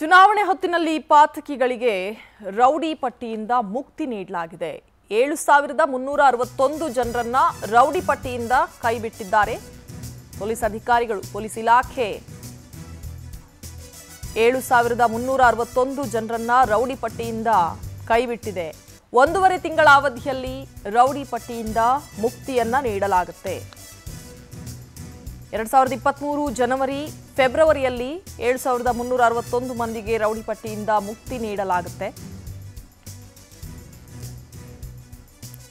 ಚುನಾವಣೆ ಹೊತ್ತಿನಲ್ಲಿ ಪಾತಕಿಗಳಿಗೆ ರೌಡಿ ಪಟ್ಟಿಯಿಂದ ಮುಕ್ತಿ ನೀಡಲಾಗಿದೆ 7361 ಜನರನ್ನ ರೌಡಿ ಪಟ್ಟಿಯಿಂದ ಕೈಬಿಟ್ಟಿದ್ದಾರೆ ಪೊಲೀಸ್ ಅಧಿಕಾರಿಗಳು ಪೊಲೀಸ್ ಇಲಾಖೆ 7361 ಜನರನ್ನ ರೌಡಿ ಪಟ್ಟಿಯಿಂದ ಕೈಬಿಟ್ಟಿದೆ ಒಂದೂವರೆ ತಿಂಗಳ ಅವಧಿಯಲ್ಲಿ ರೌಡಿ ಪಟ್ಟಿಯಿಂದ ಮುಕ್ತಿಯನ್ನ ನೀಡಲಾಗುತ್ತೆ 2023 ಜನವರಿ ಫೆಬ್ರವರಿಯಲ್ಲಿ 7361 ಮಂದಿಗೆ ರೌಡಿ ಪಟ್ಟಿಯಿಂದ ಮುಕ್ತಿ ನೀಡಲಾಗುತ್ತೆ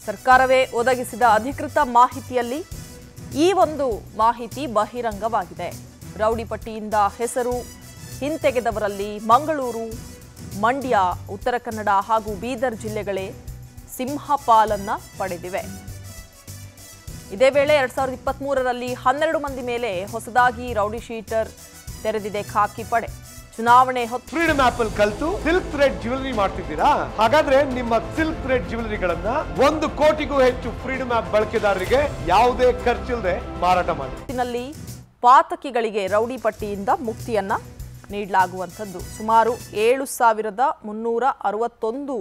ಸರ್ಕಾರವೇ ಒದಗಿಸಿದ ಅಧಿಕೃತ ಮಾಹಿತಿಯಲ್ಲಿ ಈ ಒಂದು ಮಾಹಿತಿ ಬಹಿರಂಗವಾಗಿದೆ ರೌಡಿ ಪಟ್ಟಿಯಿಂದ ಹೆಸರು ಹಿಂತೆಗೆದವರಲ್ಲಿ ಮಂಗಳೂರು ಮಂಡ್ಯ ಉತ್ತರ ಕನ್ನಡ ಹಾಗೂ ಬೀದರ್ ಜಿಲ್ಲೆಗಳೇ ಸಿಂಹಪಾಲನ್ನ ಪಡೆದಿವೆ ಇದೇ ವೇಳೆ 2023 ರಲ್ಲಿ 12 ಮಂದಿ ಮೇಲೆ ಹೊಸದಾಗಿ ರೌಡಿ ಶೀಟರ್ ತೆರೆದಿದೆ ಖಾಕಿ ಪಡೆ ಚುನಾವಣೆ ಫ್ರೀಡಮ್ ಆಪ್ ಅಲ್ಲಿ ಕಲಿತು ಸಿಲ್ಕ್ ಥ್ರೆಡ್ ಜ್ಯುವೆಲರಿ ಮಾಡ್ತಿದ್ದೀರಾ ಹಾಗಾದ್ರೆ ನಿಮ್ಮ ಸಿಲ್ಕ್ ಥ್ರೆಡ್ ಜ್ಯುವೆಲರಿಗಳನ್ನ 1 ಕೋಟಿಗೂ ಹೆಚ್ಚು ಫ್ರೀಡಮ್ ಆಪ್ ಬಳಕೆದಾರರಿಗೆ ಯಾವುದೇ ಖರ್ಚಿಲ್ಲದೆ ಮಾರಾಟ ಮಾಡಿ ಪಾತಕಿಗಳಿಗೆ ರೌಡಿ ಪಟ್ಟಿಯಿಂದ ಮುಕ್ತಿಯನ್ನ ನೀಡಲಾಗುವಂತದ್ದು ಸುಮಾರು 7361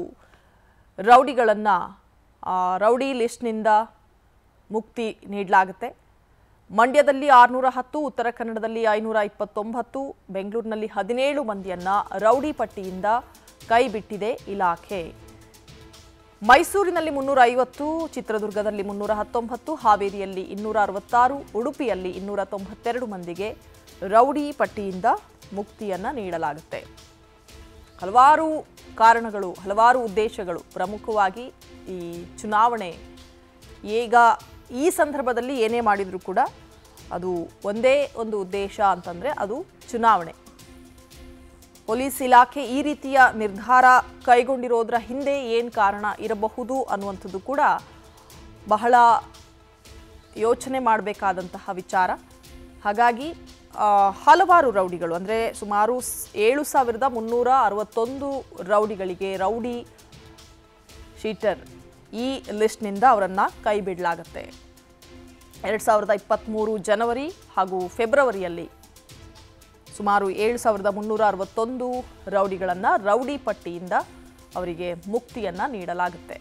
ರೌಡಿಗಳನ್ನ ರೌಡಿ ಲಿಸ್ಟ್ ನಿಂದ ಮುಕ್ತಿ ನೀಡಲಾಗುತ್ತೆ ಮಂಡ್ಯದಲ್ಲಿ 610 ಉತ್ತರ ಕನ್ನಡದಲ್ಲಿ 529 ಬೆಂಗಳೂರಿನಲ್ಲಿ 17 ಮಂದಿಯನ್ನ ರೌಡಿ ಪಟ್ಟಿಯಿಂದ ಕೈ ಬಿಟ್ಟಿದೆ ಇಲಾಖೆ ಮೈಸೂರಿನಲ್ಲಿ 350 ಚಿತ್ರದುರ್ಗದಲ್ಲಿ 319 ಹಾವೇರಿಯಲ್ಲಿ 266 ಉಡುಪಿಯಲ್ಲಿ 292 ಮಂದಿಗೆ ರೌಡಿ ಪಟ್ಟಿಯಿಂದ ಮುಕ್ತಿಯನ್ನ ನೀಡಲಾಗುತ್ತೆ ಹಲವಾರು ಕಾರಣಗಳು ಹಲವಾರು ಉದ್ದೇಶಗಳು ಪ್ರಮುಖವಾಗಿ ಈ ಚುನಾವಣೆ ಈಗ ಈ ಸಂದರ್ಭದಲ್ಲಿ ಏನೇ ಮಾಡಿದ್ರು ಕೂಡ ಅದು ಒಂದೇ ಒಂದು ಉದ್ದೇಶ ಅಂತಂದ್ರೆ ಅದು ಚುನಾವಣೆ ಪೊಲೀಸ್ ಇಲಾಖೆ ಈ ರೀತಿಯ ನಿರ್ಧಾರ ಕೈಗೊಂಡಿರೋದರ ಹಿಂದೆ ಏನು ಕಾರಣ ಇರಬಹುದು ಅನ್ನುವಂಥದ್ದು ಕೂಡ ಬಹಳ ಯೋಚನೆ ಮಾಡಬೇಕಾದಂತಹ ವಿಚಾರ ಹಾಗಾಗಿ ಹಲವಾರು ರೌಡಿಗಳು ಅಂದ್ರೆ ಸುಮಾರು 7361 ರೌಡಿಗಳಿಗೆ ರೌಡಿ ಶೀಟರ್ ಈ ಲಿಸ್ಟ್ ನಿಂದ ಅವರನ್ನು ಕೈ ಬಿಡಲಾಗುತ್ತೆ 2023 ಜನವರಿ ಹಾಗೂ ಫೆಬ್ರವರಿಯಲ್ಲಿ ಸುಮಾರು 7361 ರೌಡಿಗಳನ್ನು ರೌಡಿ ಪಟ್ಟಿಯಿಂದ ಅವರಿಗೆ ಮುಕ್ತಿಯನ್ನ ನೀಡಲಾಗುತ್ತೆ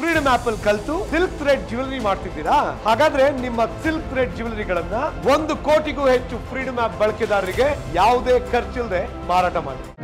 ಫ್ರೀಡಮ್ ಆಪ್ ಅಲ್ಲಿ ಕಲಿತು ಸಿಲ್ಕ್ ಥ್ರೆಡ್ ಜ್ಯುವೆಲರಿ ಮಾಡ್ತಿದ್ದೀರಾ ಹಾಗಾದ್ರೆ ನಿಮ್ಮ ಸಿಲ್ಕ್ ಥ್ರೆಡ್ ಜ್ಯುವೆಲರಿಗಳನ್ನ 1 ಕೋಟಿಗೂ ಹೆಚ್ಚು ಫ್ರೀಡಮ್ ಆಪ್ ಬಳಕೆದಾರರಿಗೆ ಯಾವುದೇ ಖರ್ಚಿಲ್ಲದೆ ಮಾರಾಟ ಮಾಡಿ